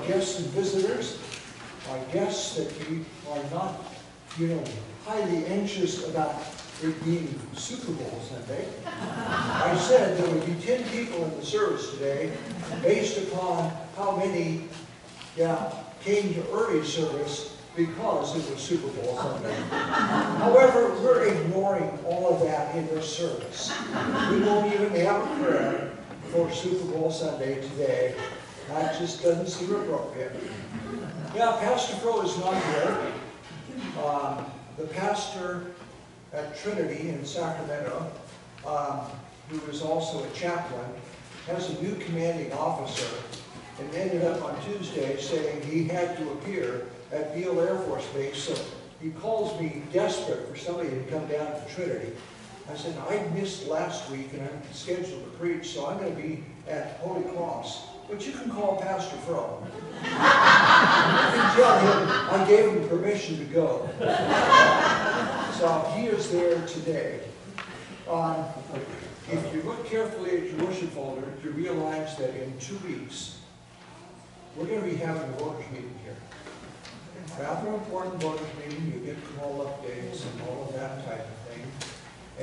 our guests and visitors, our guests that we are not, you know, highly anxious about it being Super Bowl Sunday. I said there would be 10 people in the service today based upon how many came to early service because it was Super Bowl Sunday. However, we're ignoring all of that in this service. We won't even have a prayer for Super Bowl Sunday today. That just doesn't seem appropriate. Yeah, Pastor Fro is not here. The pastor at Trinity in Sacramento, who is also a chaplain, has a new commanding officer and ended up on Tuesday saying he had to appear at Beale Air Force Base. So he calls me desperate for somebody to come down to Trinity. I said, I missed last week and I'm scheduled to preach, so I'm going to be at Holy Cross. But you can call Pastor Fro. You can tell him I gave him permission to go. So he is there today. If you look carefully at your worship folder, you realize that in 2 weeks, we're going to be having a voters meeting here. Rather important voters meeting. You get call updates and all of that type of thing.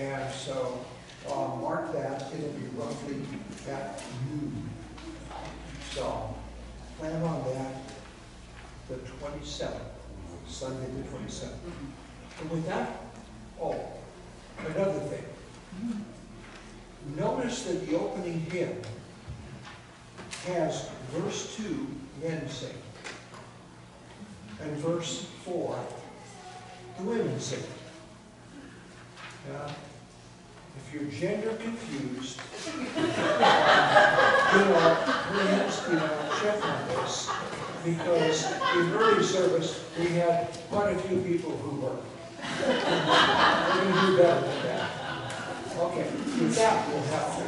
And so mark that. It'll be roughly at noon. So plan on that, the 27th, Sunday the 27th. And with that, another thing. Notice that the opening hymn has verse 2, men sing, and verse 4, the women sing. Now, if you're gender confused, please do not check on this, because in early service we had quite a few people who were. We're going to do better than that. Okay, with that we'll have to.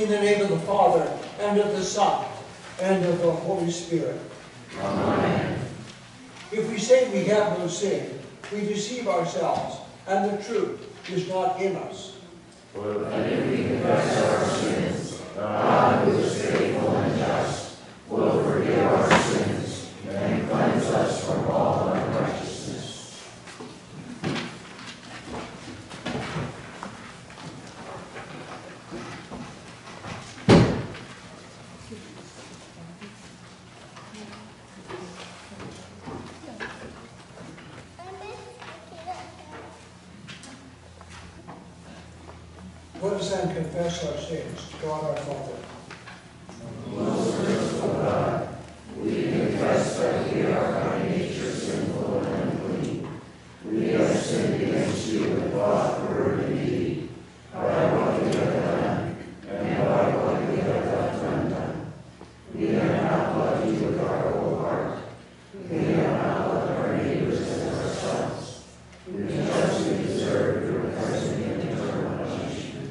In the name of the Father, and of the Son, and of the Holy Spirit. Amen. If we say we have no sin, we deceive ourselves, and the truth is not in us. For if we confess our sins, God, who is faithful and just, will forgive our sins and cleanse us from all unrighteousness. Let us then confess our sins to God our Father. Most merciful God, we confess that we are by nature sinful and unclean. We have sinned against you in thought, word, and deed, by what we have done, and by what we have left undone. We have not loved you with our whole heart. We have not loved our neighbors as ourselves. Because we deserve your presence and eternal punishment.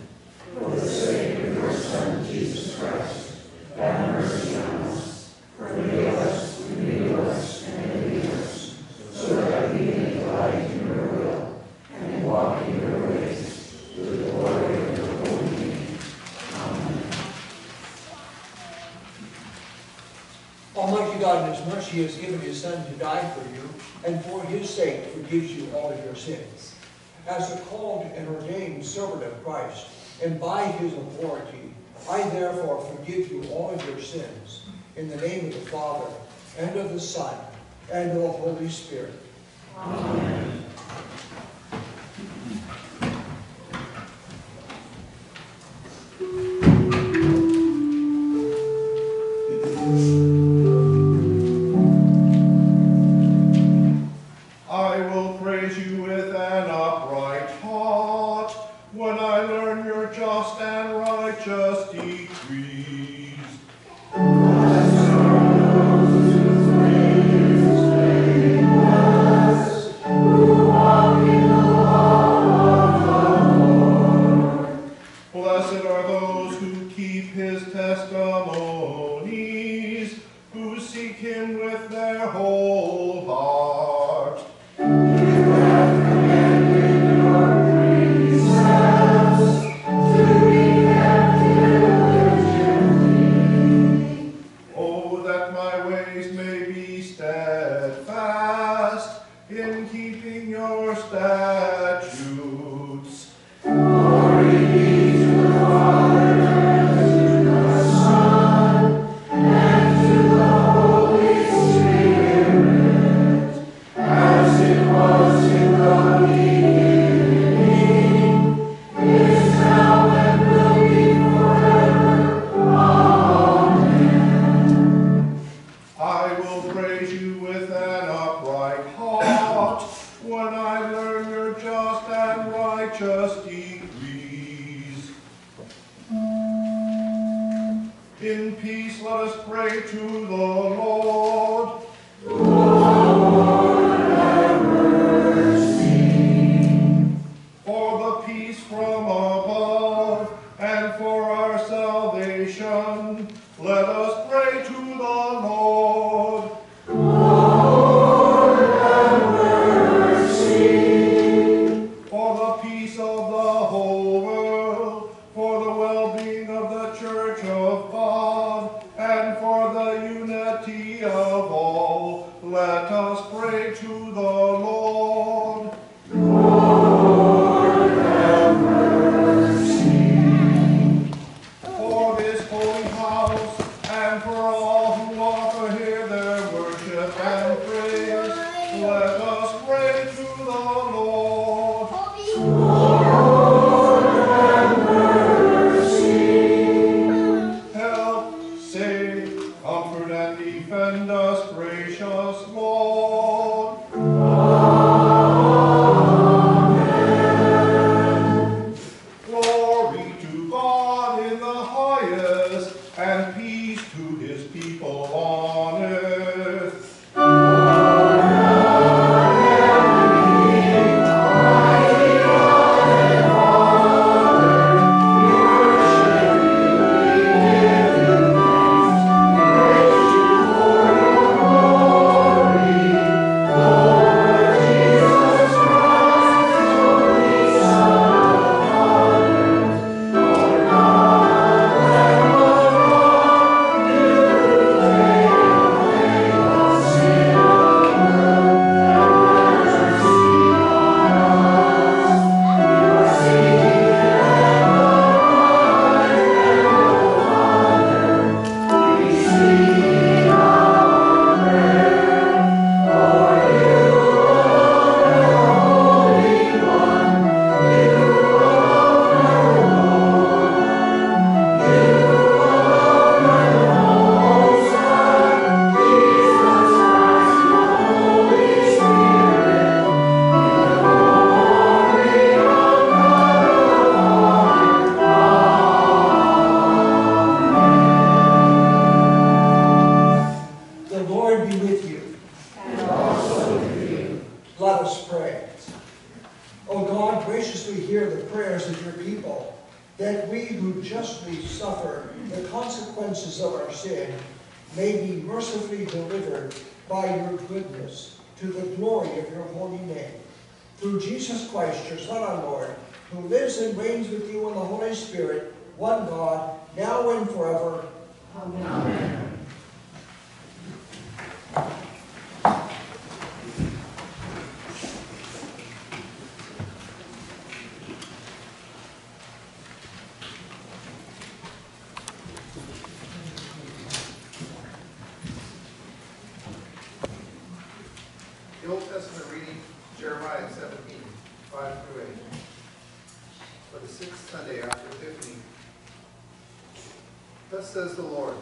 For the sake of your Son, Jesus Christ, have mercy on us. Forgive us, renew us, and redeem us, so that we may delight in your will and walk in your ways, to the glory of your holy name. Amen. Almighty God, in his mercy, has given his Son to die for you, and for his sake forgives you all of your sins. As a called and ordained servant of Christ, and by his authority, I therefore forgive you all of your sins, in the name of the Father, and of the Son, and of the Holy Spirit. Amen. the consequences of our sin, may be mercifully delivered by your goodness, to the glory of your holy name. Through Jesus Christ, your Son, our Lord, who lives and reigns with you in the Holy Spirit, one God, now and forever. Amen. Amen. Says the Lord,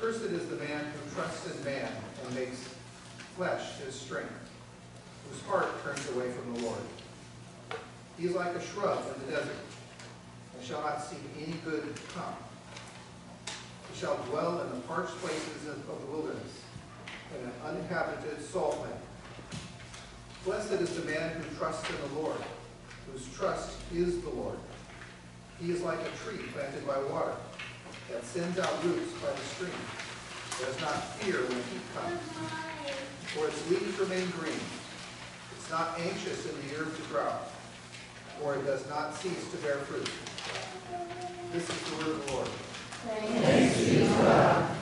cursed is the man who trusts in man and makes flesh his strength, whose heart turns away from the Lord. He is like a shrub in the desert, and shall not see any good come. He shall dwell in the parched places of the wilderness, in an uninhabited salt land. Blessed is the man who trusts in the Lord, whose trust is the Lord. He is like a tree planted by water, that sends out roots by the stream, does not fear when heat comes, for its leaves remain green. It's not anxious in the year to grow, for it does not cease to bear fruit. This is the word of the Lord. Thanks be to God.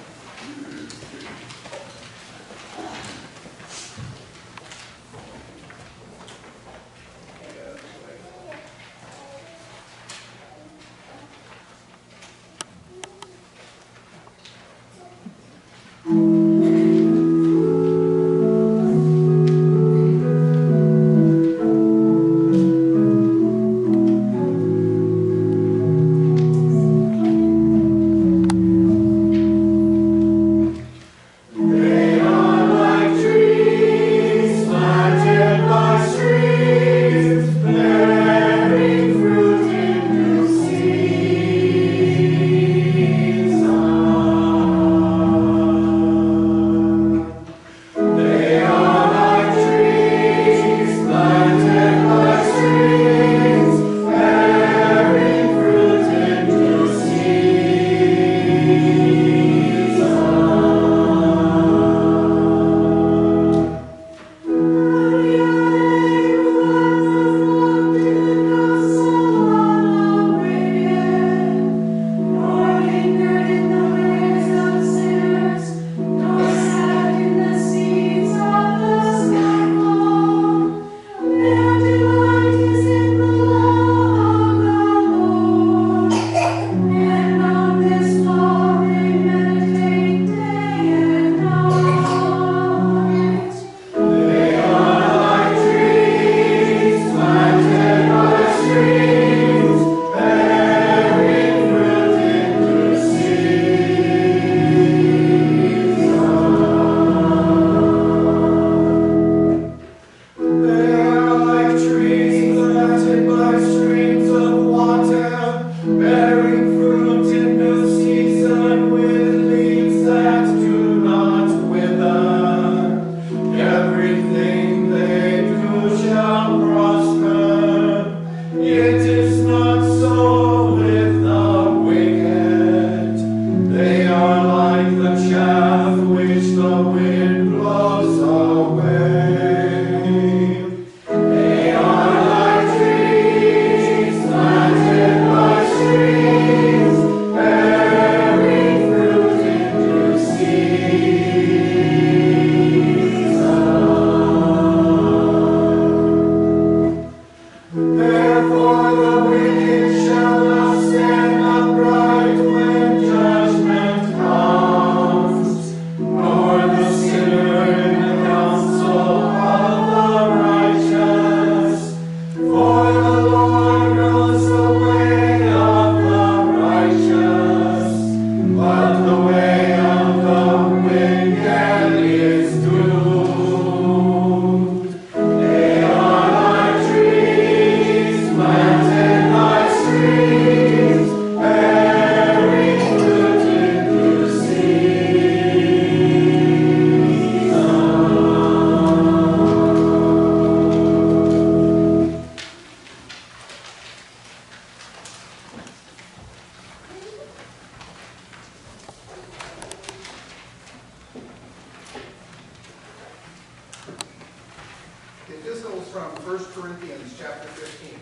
1 Corinthians chapter 15.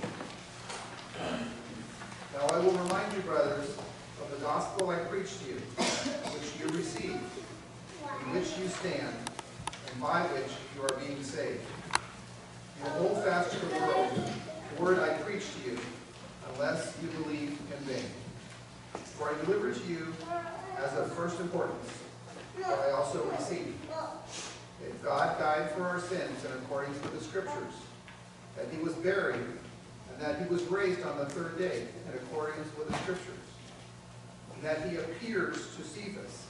Now I will remind you, brothers, of the gospel I preached to you, which you received, in which you stand, and by which you are being saved. You hold fast to the word I preached to you, unless you believe in vain. For I delivered to you as of first importance, what I also received. That God died for our sins in accordance with the Scriptures, that he was buried, and that he was raised on the third day in accordance with the Scriptures, and that he appears to Cephas,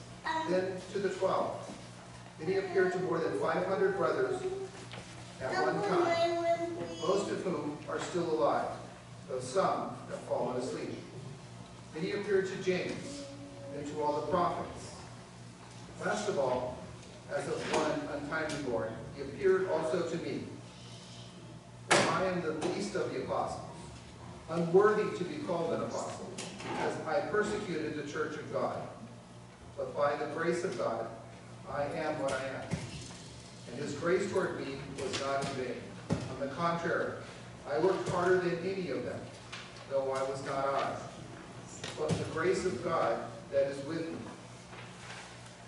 then to the 12. Then he appeared to more than 500 brothers at one time, most of whom are still alive, though some have fallen asleep. Then he appeared to James, then to all the prophets. Last of all, as of one untimely born, he appeared also to me. For I am the least of the apostles, unworthy to be called an apostle, because I persecuted the church of God. But by the grace of God, I am what I am. And his grace toward me was not in vain. On the contrary, I worked harder than any of them, though I was not I. But the grace of God that is with me.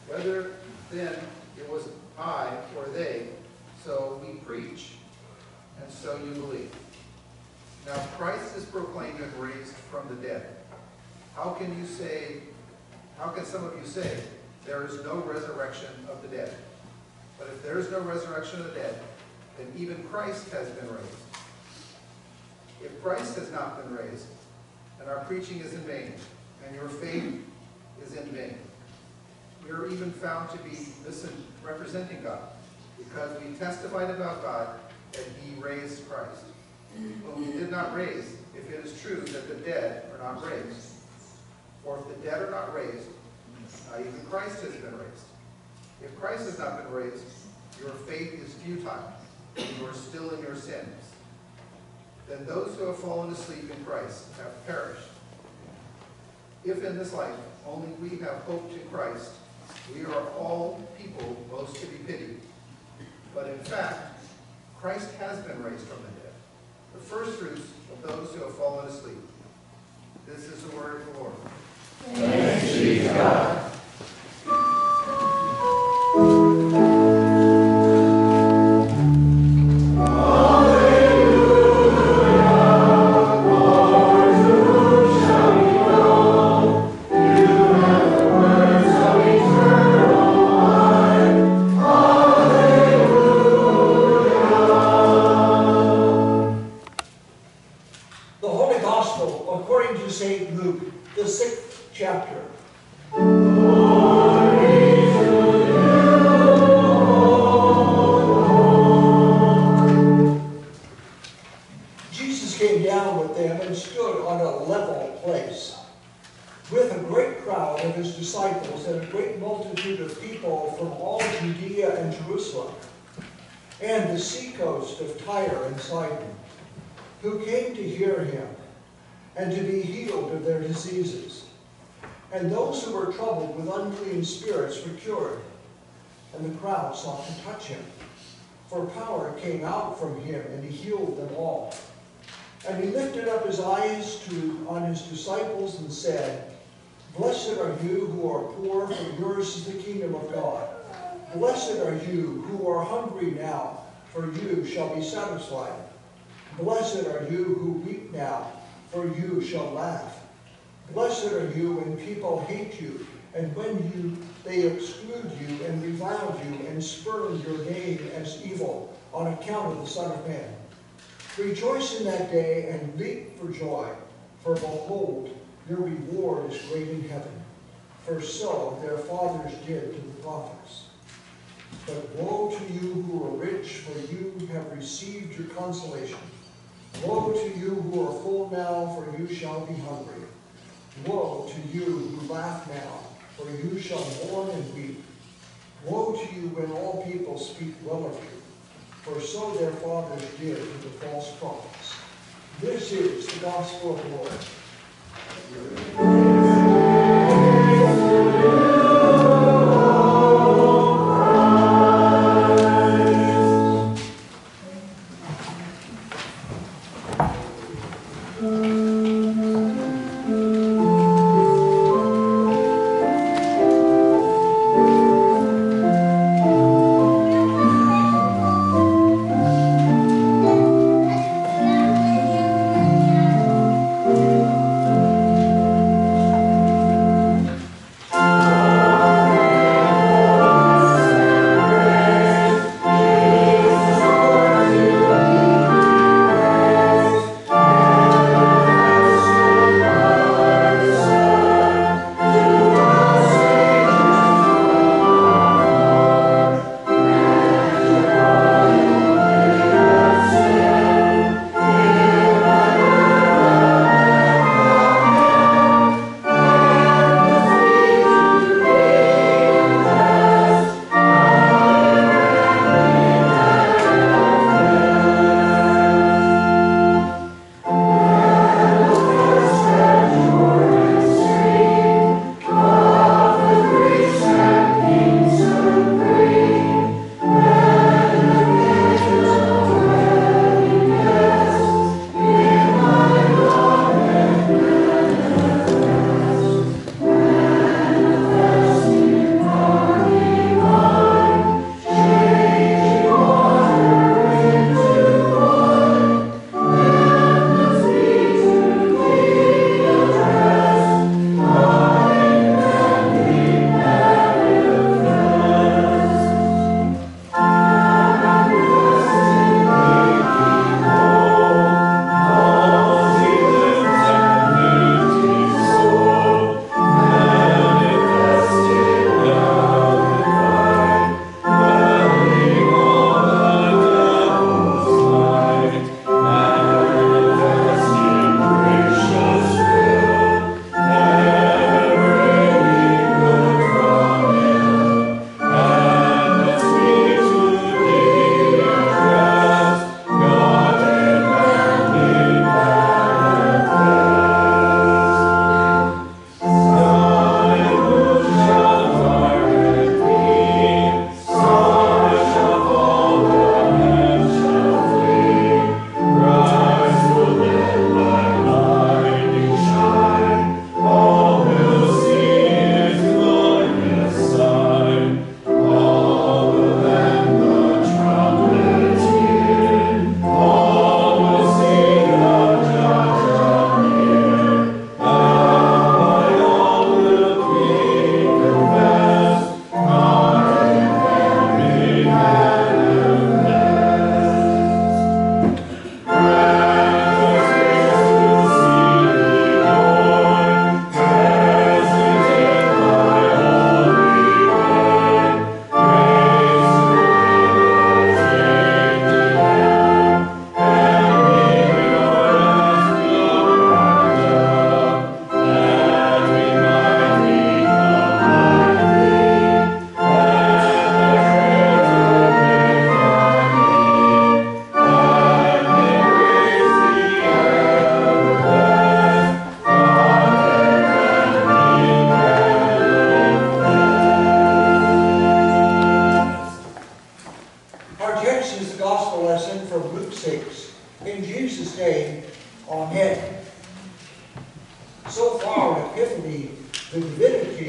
Whether then it was I or they, so we preach, and so you believe. Now Christ is proclaimed and raised from the dead. How can some of you say, there is no resurrection of the dead? But if there is no resurrection of the dead, then even Christ has been raised. If Christ has not been raised, then our preaching is in vain, and your faith is in vain. We are even found to be misrepresenting God, because we testified about God that he raised Christ. But we did not raise, if it is true that the dead are not raised. For if the dead are not raised, not even Christ has been raised. If Christ has not been raised, your faith is futile, and you are still in your sins. Then those who have fallen asleep in Christ have perished. If in this life only we have hoped in Christ, we are all people most to be pitied. But in fact, Christ has been raised from the dead, the first fruits of those who have fallen asleep. This is the word of the Lord. Thanks be to God. Sought to touch him, for power came out from him, and he healed them all. And he lifted up his eyes on his disciples and said, Blessed are you who are poor, for yours is the kingdom of God. Blessed are you who are hungry now, for you shall be satisfied. Blessed are you who weep now, for you shall laugh. Blessed are you when people hate you, and when they exclude you and revile you and spurn your name as evil on account of the Son of Man. Rejoice in that day and leap for joy, for behold, your reward is great in heaven. For so their fathers did to the prophets. But woe to you who are rich, for you have received your consolation. Woe to you who are full now, for you shall be hungry. Woe to you who laugh now, for you shall mourn and weep. Woe to you when all people speak well of you, for so their fathers did to the false prophets. This is the gospel of the Lord.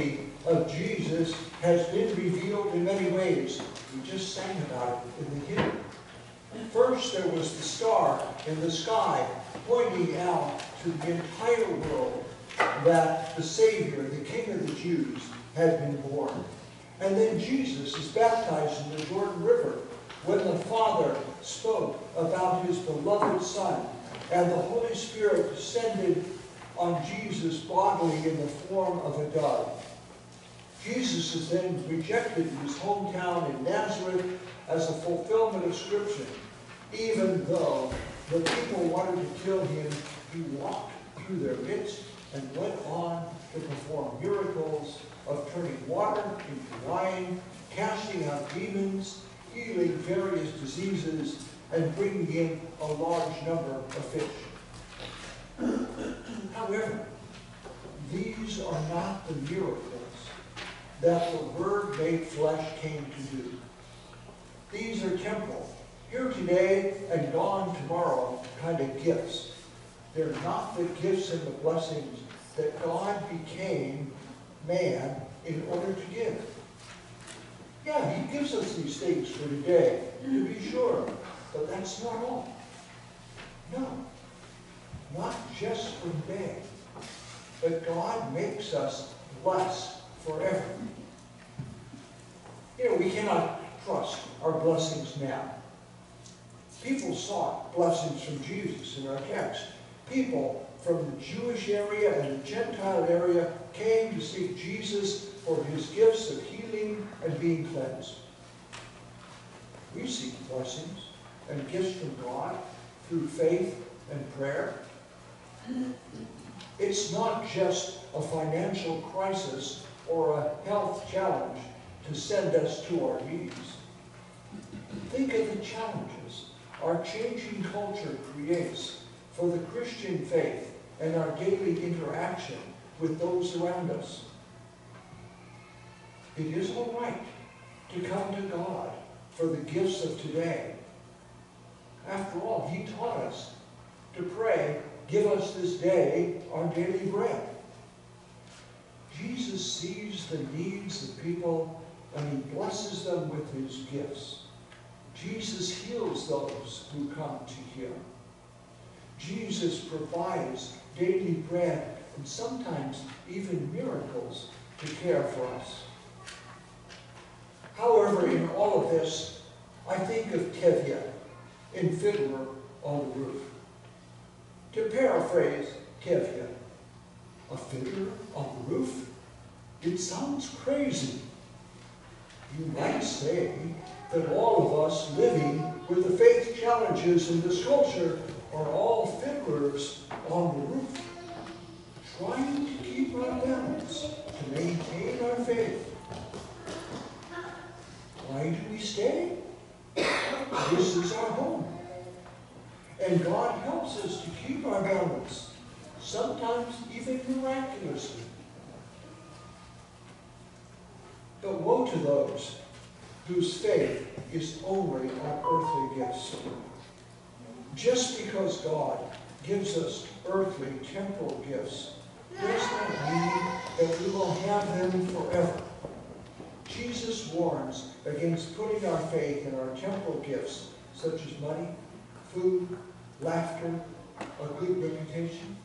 divinity of Jesus has been revealed in many ways. We just sang about it in the hymn. First, there was the star in the sky pointing out to the entire world that the Savior, the King of the Jews, had been born. And then Jesus is baptized in the Jordan River when the Father spoke about his beloved Son, and the Holy Spirit descended on Jesus bodily in the form of a dove. Jesus is then rejected in his hometown in Nazareth as a fulfillment of Scripture. Even though the people wanted to kill him, he walked through their midst and went on to perform miracles of turning water into wine, casting out demons, healing various diseases, and bringing in a large number of fish. However, these are not the miracles that the Word made flesh came to do. These are temporal, here today and gone tomorrow kind of gifts. They're not the gifts and the blessings that God became man in order to give. Yeah, he gives us these things for today, to be sure, but that's not all. No, not just for today, but God makes us blessed forever. You know, we cannot trust our blessings now. People sought blessings from Jesus in our text. People from the Jewish area and the Gentile area came to seek Jesus for his gifts of healing and being cleansed. We seek blessings and gifts from God through faith and prayer. It's not just a financial crisis or a health challenge to send us to our knees. Think of the challenges our changing culture creates for the Christian faith and our daily interaction with those around us. It is all right to come to God for the gifts of today. After all, he taught us to pray, "Give us this day our daily bread." Jesus sees the needs of people and he blesses them with his gifts. Jesus heals those who come to him. Jesus provides daily bread and sometimes even miracles to care for us. However, in all of this, I think of Tevye in Fiddler on the Roof. To paraphrase Kevya, a fiddler on the roof? It sounds crazy. You might say that all of us living with the faith challenges in this culture are all fiddlers on the roof, trying to keep our balance, to maintain our faith. Why do we stay? This is our home. And God helps us to keep our balance, sometimes even miraculously. But woe to those whose faith is only on earthly gifts. Just because God gives us earthly, temporal gifts, does not mean that we will have them forever. Jesus warns against putting our faith in our temporal gifts, such as money, food, laughter, a good reputation.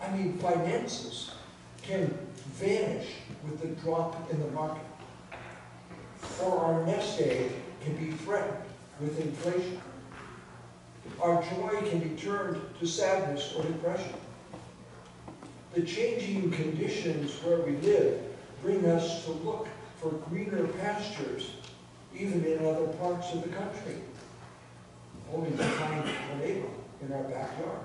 I mean, finances can vanish with the drop in the market, or our nest egg can be threatened with inflation. Our joy can be turned to sadness or depression. The changing conditions where we live bring us to look for greener pastures, even in other parts of the country, only to find a neighbor in our backyard.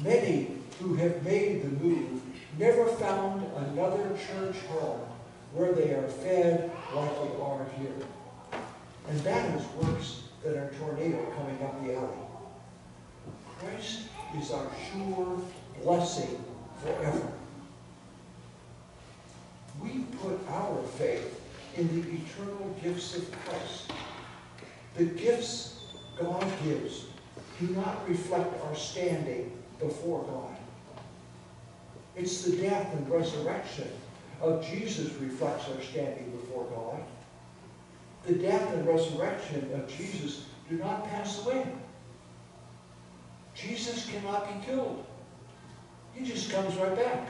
Many who have made the move never found another church home where they are fed like they are here. And that is worse than a tornado coming up the alley. Christ is our sure blessing forever. We put our faith in the eternal gifts of Christ. The gifts God gives do not reflect our standing before God. It's the death and resurrection of Jesus reflects our standing before God. The death and resurrection of Jesus do not pass away. Jesus cannot be killed. He just comes right back.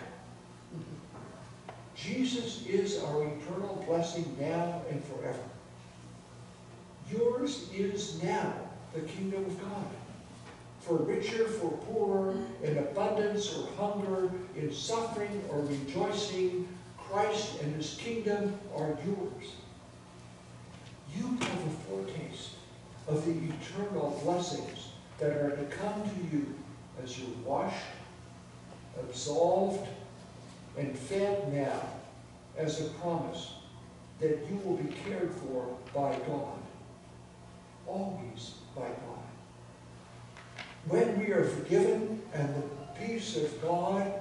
Jesus is our eternal blessing now and forever. Yours is now the kingdom of God. For richer, for poorer, in abundance or hunger, in suffering or rejoicing, Christ and his kingdom are yours. You have a foretaste of the eternal blessings that are to come to you as you're washed, absolved, and fed now as a promise that you will be cared for by God, always by God. When we are forgiven and the peace of God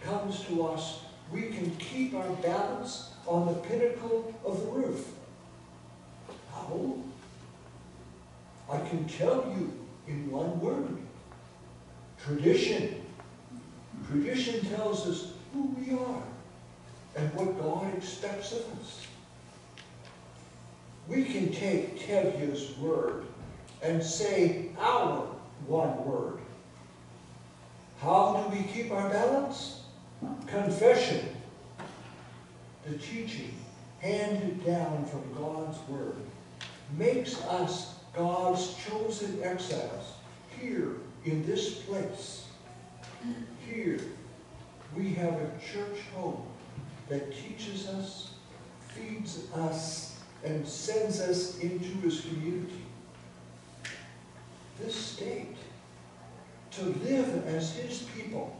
comes to us, we can keep our balance on the pinnacle of the roof. How? I can tell you in one word. Tradition. Tradition tells us who we are and what God expects of us. We can take Tevye's word and say our one word. How do we keep our balance? Confession. The teaching handed down from God's word makes us God's chosen exiles here in this place. Here we have a church home that teaches us, feeds us, and sends us into his community. This state, to live as his people,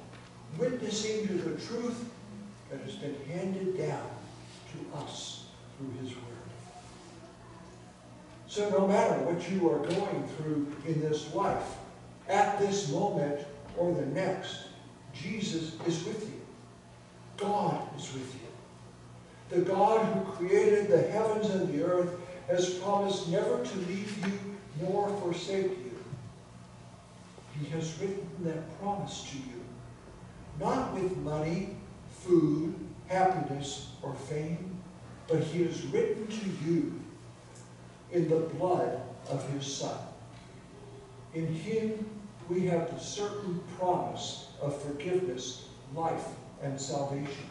witnessing to the truth that has been handed down to us through his word. So no matter what you are going through in this life, at this moment or the next, Jesus is with you. God is with you. The God who created the heavens and the earth has promised never to leave you nor forsake you. He has written that promise to you, not with money, food, happiness, or fame, but he has written to you in the blood of his Son. In him we have the certain promise of forgiveness, life, and salvation.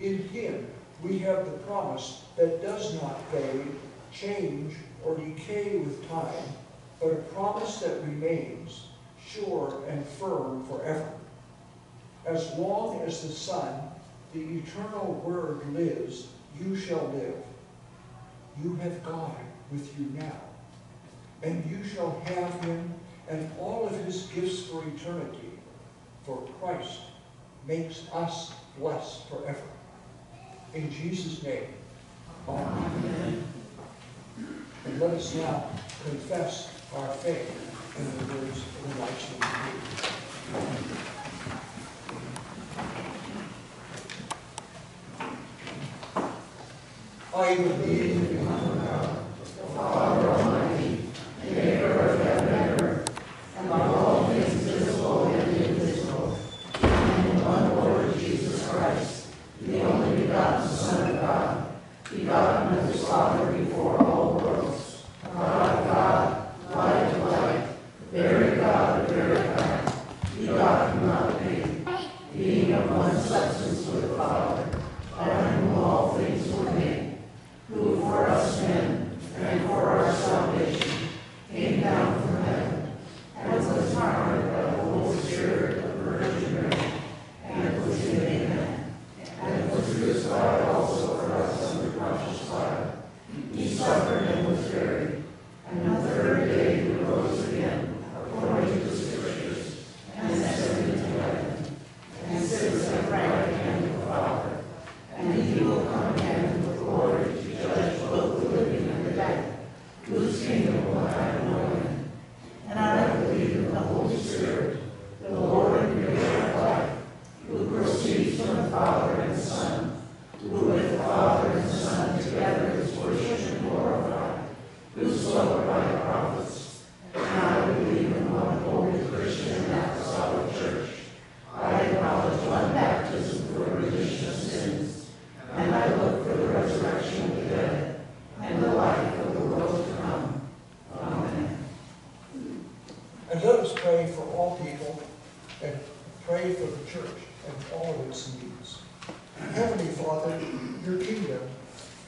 In him we have the promise that does not fade, change, or decay with time, but a promise that remains sure and firm forever. As long as the Son, the eternal Word, lives, you shall live. You have God with you now, and you shall have him and all of his gifts for eternity, for Christ makes us blessed forever. In Jesus' name, amen. And let us now confess our faith in the words of the righteous. I believe in one God, the Father Almighty, maker of heaven and earth, and of all things visible and invisible, and in one Lord Jesus Christ, the only begotten Son of God, begotten of his Father before all worlds, God, God, light of light, very God of very God, begotten not made, being of one substance with the Father, by whom all things were made, who for us men, and for our salvation, came down from heaven, and was marked by the Holy Spirit of the Virgin Mary, and was given a man, and was crucified also for us under Pontius Pilate. He suffered and was buried, and on the third day he rose again, according to the Scriptures, and ascended into heaven, and sits at the right hand of the Father, and he will come again with glory, whose kingdom will have no end. And I believe in the Holy Spirit, the Lord and giver of life, who proceeds from the Father and the Son, who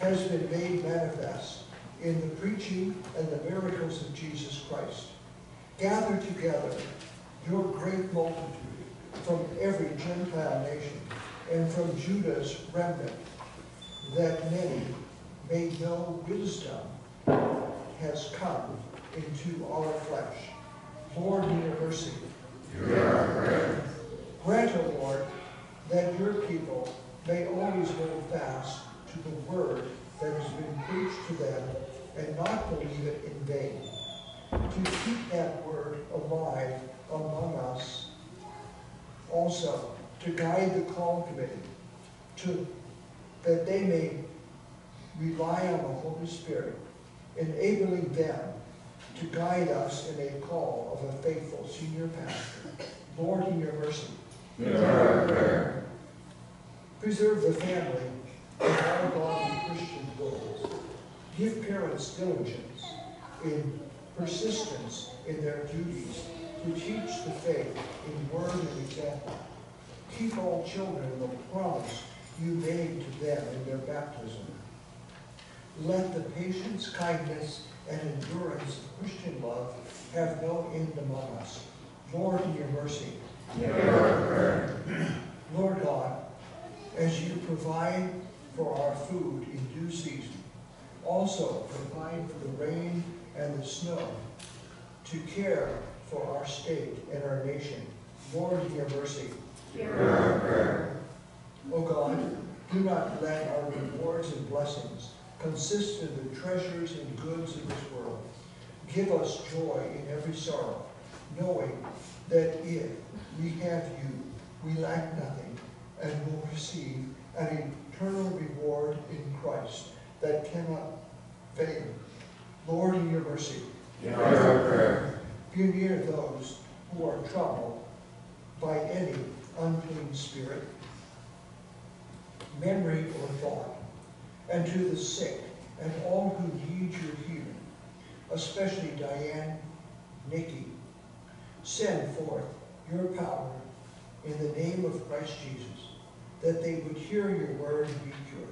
has been made manifest in the preaching and the miracles of Jesus Christ. Gather together your great multitude from every Gentile nation and from Judah's remnant, that many may know wisdom has come into our flesh. Lord, in your mercy, hear our prayer. Grant, O Lord, that your people may always hold fast to the word that has been preached to them and not believe it in vain. To keep that word alive among us, also to guide the call committee, that they may rely on the Holy Spirit, enabling them to guide us in a call of a faithful senior pastor. Lord, in your mercy, hear our prayer. Preserve the family of our godly Christian goals. Give parents diligence in persistence in their duties to teach the faith in word and example. Keep all children the promise you made to them in their baptism. Let the patience, kindness, and endurance of Christian love have no end among us. Lord, in your mercy, hear our prayer. Lord God, as you provide for our food in due season, also provide for the rain and the snow to care for our state and our nation. Lord, in your mercy, hear our prayer. O God, do not let our rewards and blessings consist of the treasures and goods of this world. Give us joy in every sorrow, knowing that if we have you, we lack nothing, and will receive an eternal reward in Christ that cannot fail. Lord, in your mercy, hear our prayer. Be near those who are troubled by any unclean spirit, memory, or thought, and to the sick and all who need your healing, especially Diane, Nikki. Send forth your power in the name of Christ Jesus, that they would hear your word and be cured.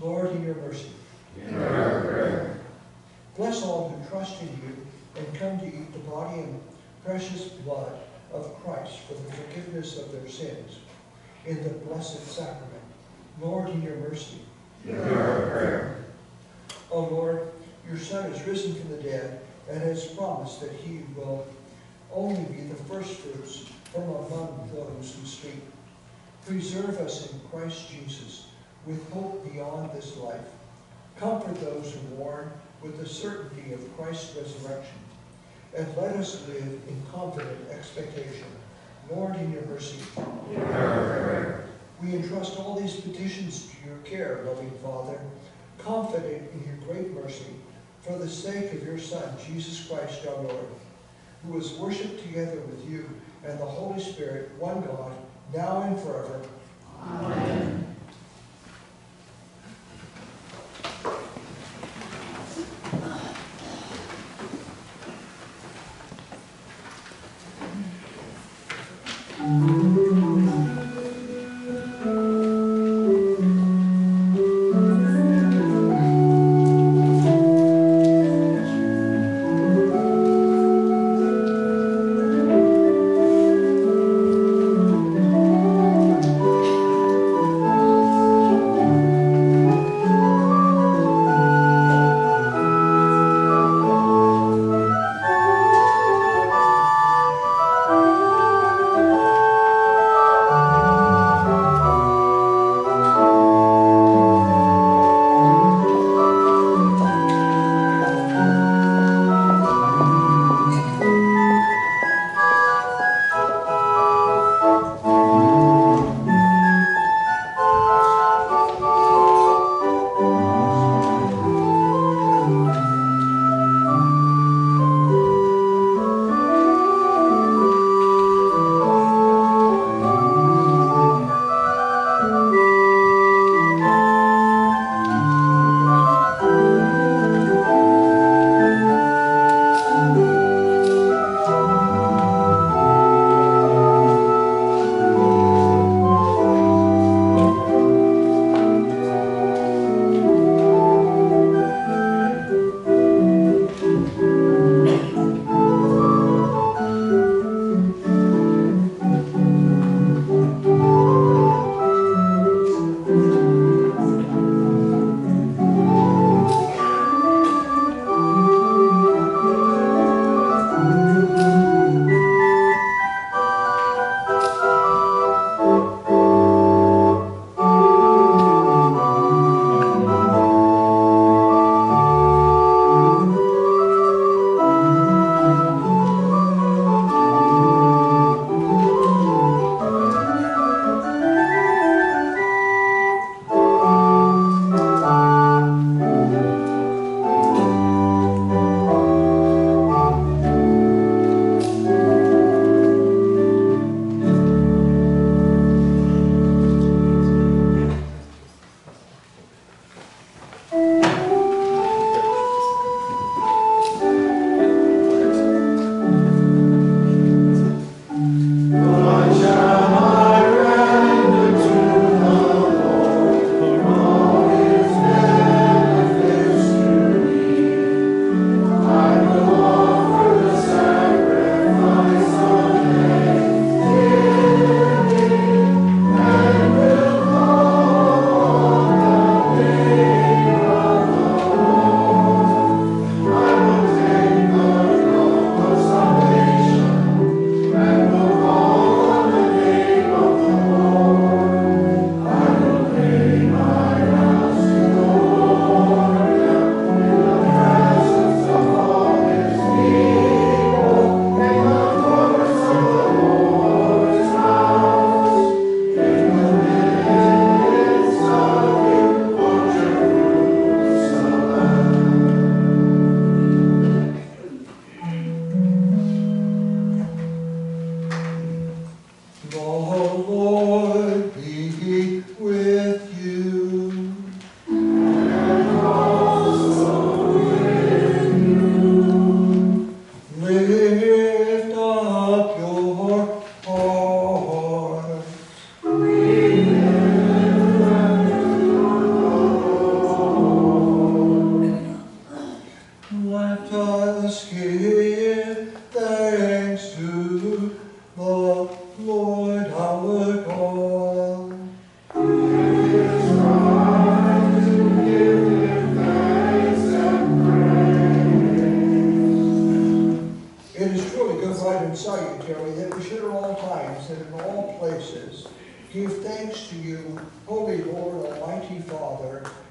Lord, in your mercy, hear our prayer. Bless all who trust in you and come to eat the body and precious blood of Christ for the forgiveness of their sins in the blessed sacrament. Lord, in your mercy, hear our prayer. O Lord, your Son is risen from the dead and has promised that he will only be the first fruits from among those who sleep. Preserve us in Christ Jesus with hope beyond this life. Comfort those who mourn with the certainty of Christ's resurrection, and let us live in confident expectation. Lord, in your mercy, hear our prayer. We entrust all these petitions to your care, loving Father, confident in your great mercy, for the sake of your Son, Jesus Christ our Lord, who was worshipped together with you and the Holy Spirit, one God, now and forever. Amen.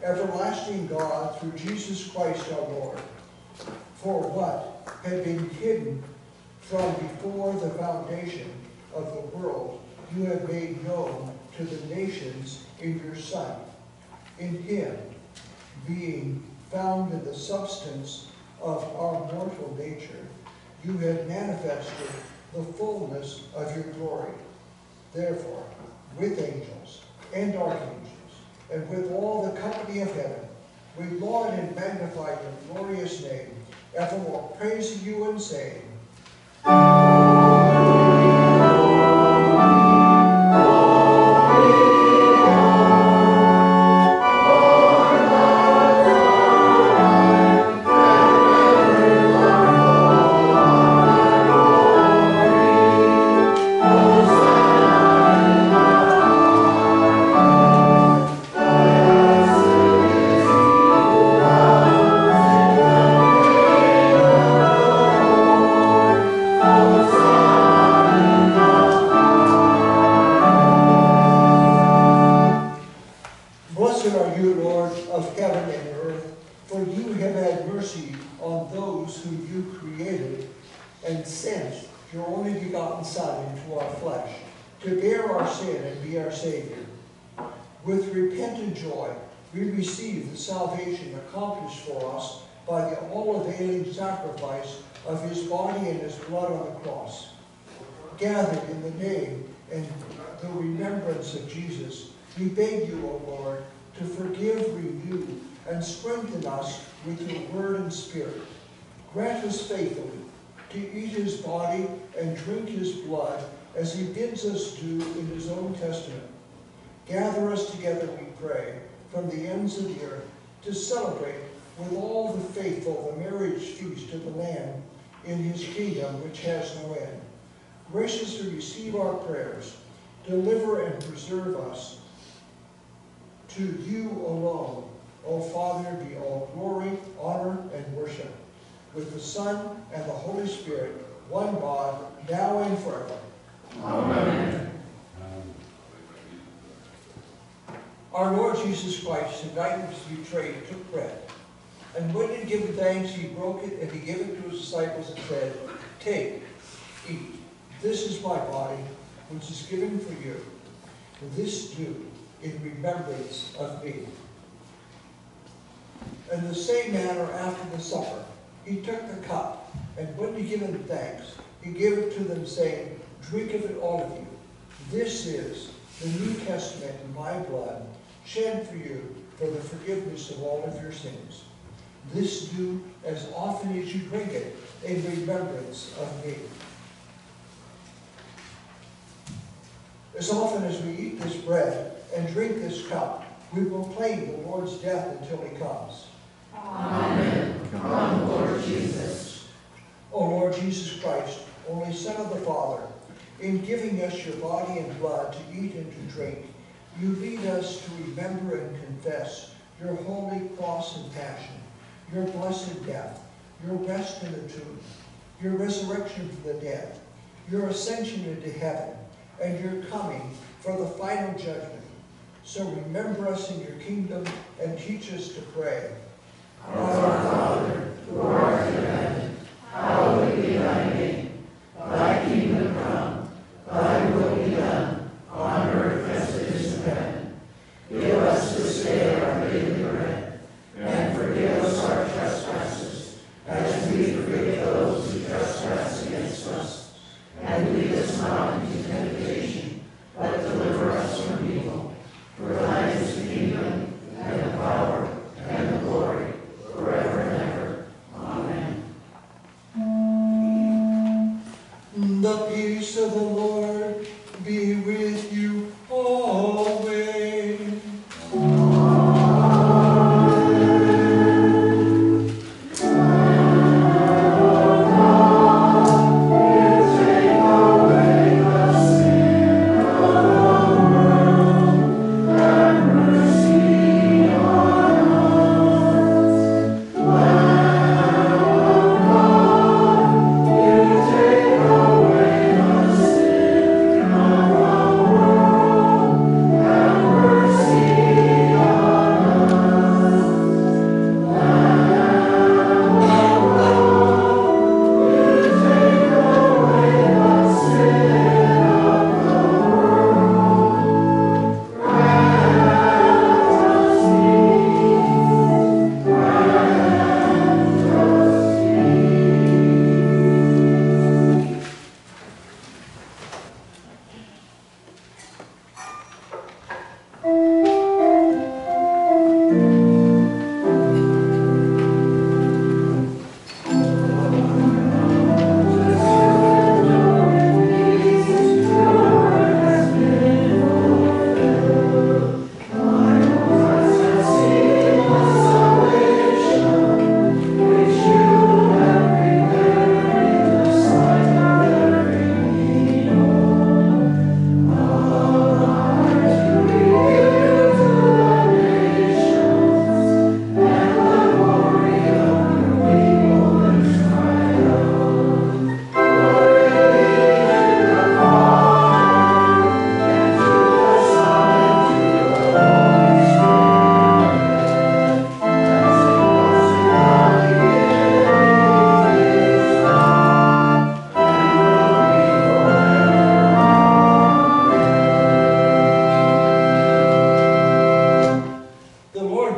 everlasting God through Jesus Christ our Lord, for what had been hidden from before the foundation of the world, you have made known to the nations in your sight. In him, being found in the substance of our mortal nature, you have manifested the fullness of your glory. Therefore, with angels and archangels, and with all the company of heaven, we laud and magnify your glorious name, and evermore praise you and say, gathered in the name and the remembrance of Jesus, we beg you, O Lord, to forgive, renew, and strengthen us with your word and spirit. Grant us faithfully to eat his body and drink his blood, as he bids us do in his own testament. Gather us together, we pray, from the ends of the earth, to celebrate with all the faithful the marriage feast of the Lamb in his kingdom, which has no end. Graciously receive our prayers, deliver and preserve us. To you alone, O Father, be all glory, honor, and worship, with the Son and the Holy Spirit, one God, now and forever. Amen. Our Lord Jesus Christ, the night he was betrayed, took bread, and when he had given thanks, he broke it, and he gave it to his disciples and said, "Take, eat. This is my body, which is given for you. This do in remembrance of me." In the same manner, after the supper, he took the cup, and when he had given thanks, he gave it to them, saying, "Drink of it, all of you. This is the New Testament in my blood, shed for you for the forgiveness of all of your sins. This do as often as you drink it in remembrance of me." As often as we eat this bread and drink this cup, we proclaim the Lord's death until he comes. Amen. Come, Lord Jesus. O Lord Jesus Christ, only Son of the Father, in giving us your body and blood to eat and to drink, you lead us to remember and confess your holy cross and passion, your blessed death, your rest in the tomb, your resurrection from the dead, your ascension into heaven, and your coming for the final judgment. So remember us in your kingdom and teach us to pray. Our Father, who art in heaven, hallowed be thy name. Thy kingdom come, thy will be done, on earth as it is in heaven. Give us this day our daily bread, and forgive us our trespasses, as we forgive those who trespass against us. And lead us not into temptation, but deliver us from evil. For thine is the kingdom, and the power, and the glory, forever and ever. Amen.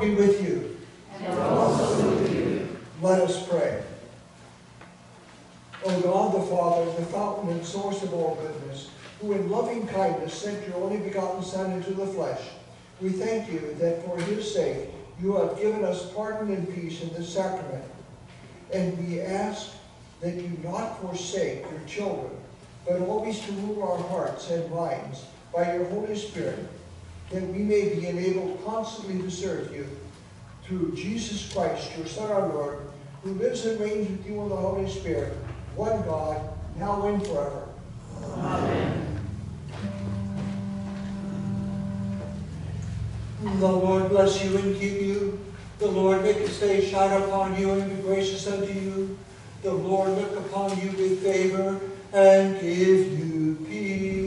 be with you. And also with you. Let us pray. O God the Father, the fountain and source of all goodness, who in loving kindness sent your only begotten Son into the flesh, we thank you that for his sake you have given us pardon and peace in this sacrament. And we ask that you not forsake your children, but always to rule our hearts and minds by your Holy Spirit, that we may be enabled constantly to serve you through Jesus Christ, your Son, our Lord, who lives and reigns with you in the Holy Spirit, one God, now and forever. Amen. The Lord bless you and keep you. The Lord make his face shine upon you and be gracious unto you. The Lord look upon you with favor and give you peace.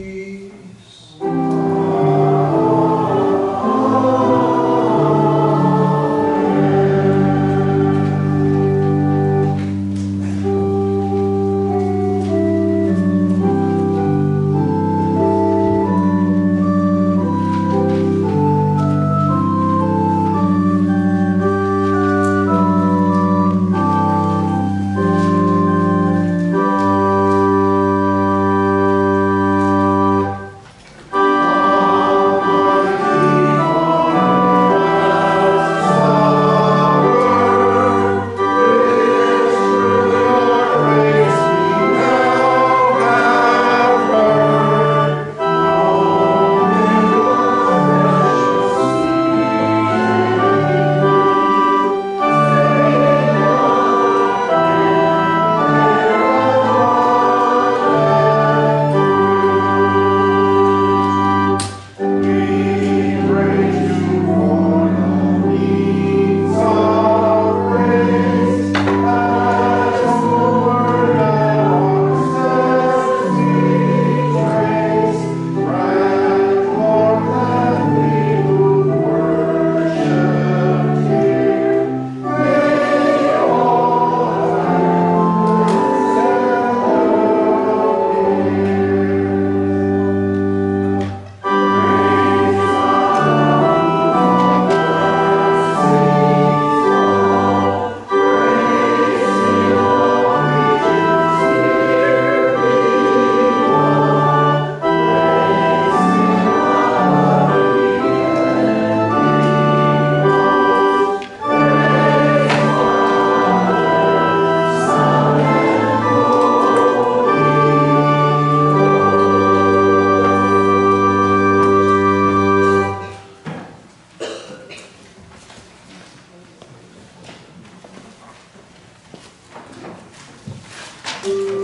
Thank you.